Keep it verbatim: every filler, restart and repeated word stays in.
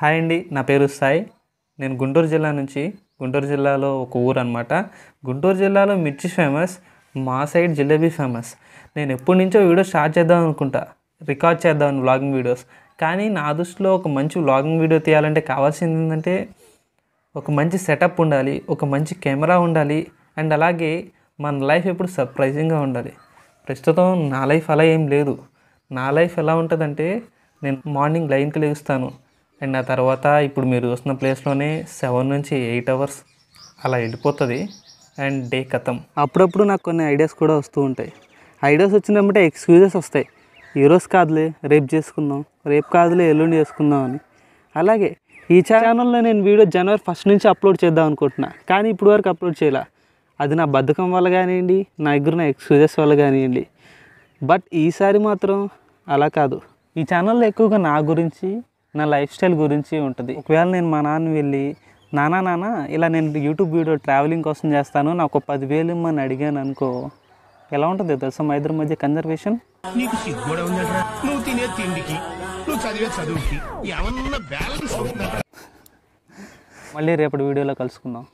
Hi అండి, నా పేరు సాయి. నేను గుంటూరు జిల్లా నుంచి, గుంటూరు జిల్లాలో ఒక ఊరు అనమాట. గుంటూరు జిల్లాలో మిర్చి ఫేమస్, మా సైడ్ జిలేబీ ఫేమస్. నేను ఎప్పటి నుంచో వీడియో స్టార్ట్ చేద్దాం అనుకుంటా, రికార్డ్ చేద్దామని వ్లాగింగ్ వీడియోస్. కానీ నా దృష్టిలో ఒక మంచి వ్లాగింగ్ వీడియో తీయాలంటే కావాల్సింది ఏంటంటే ఒక మంచి సెటప్ ఉండాలి, ఒక మంచి కెమెరా ఉండాలి, అండ్ అలాగే మన లైఫ్ ఎప్పుడు సర్ప్రైజింగ్గా ఉండాలి. ప్రస్తుతం నా లైఫ్ అలా ఏం లేదు. నా లైఫ్ ఎలా ఉంటుందంటే, నేను మార్నింగ్ నైన్కి లేస్తాను, అండ్ ఆ తర్వాత ఇప్పుడు మీరు చూస్తున్న ప్లేస్లోనే సెవెన్ నుంచి ఎయిట్ అవర్స్ అలా వెళ్ళిపోతుంది, అండ్ డే కథం. అప్పుడప్పుడు నాకు కొన్ని ఐడియాస్ కూడా వస్తూ ఉంటాయి. ఐడియాస్ వచ్చినప్పుడే ఎక్స్క్యూజెస్ వస్తాయి, ఈరోజు కాదులే రేపు చేసుకుందాం, రేపు కాదులే ఎల్లుండి చేసుకుందాం అని. అలాగే ఈ ఛానల్లో నేను వీడియో జనవరి ఫస్ట్ నుంచి అప్లోడ్ చేద్దాం అనుకుంటున్నా, కానీ ఇప్పుడు వరకు అప్లోడ్ చేయాల. అది నా బద్ధకం వల్ల కానివ్వండి, నా దగ్గర ఉన్న ఎక్స్క్యూజెస్ వల్ల కానివ్వండి. బట్ ఈసారి మాత్రం అలా కాదు. ఈ ఛానల్లో ఎక్కువగా నా గురించి, నా లైఫ్ స్టైల్ గురించి ఉంటుంది. ఒకవేళ నేను మా నాన్న వెళ్ళి, నానా నాన్న ఇలా నేను యూట్యూబ్ వీడియో ట్రావెలింగ్ కోసం చేస్తాను, నాకు పదివేలు ఇమ్మని అడిగాను అనుకో, ఎలా ఉంటుంది తెలుసా మా ఇద్దరి మధ్య కన్వర్సేషన్. మళ్ళీ రేపటి వీడియోలో కలుసుకుందాం.